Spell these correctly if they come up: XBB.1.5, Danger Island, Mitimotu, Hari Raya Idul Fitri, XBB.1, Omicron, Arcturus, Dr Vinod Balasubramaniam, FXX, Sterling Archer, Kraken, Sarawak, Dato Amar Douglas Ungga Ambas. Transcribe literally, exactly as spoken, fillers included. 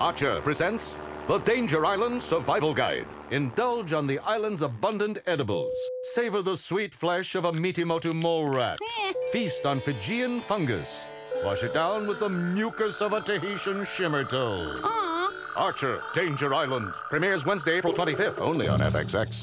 Archer presents the Danger Island Survival Guide. Indulge on the island's abundant edibles. Savor the sweet flesh of a Mitimotu mole rat. Feast on Fijian fungus. Wash it down with the mucus of a Tahitian shimmer toad. Archer, Danger Island. Premieres Wednesday, April twenty-fifth, only on F X X.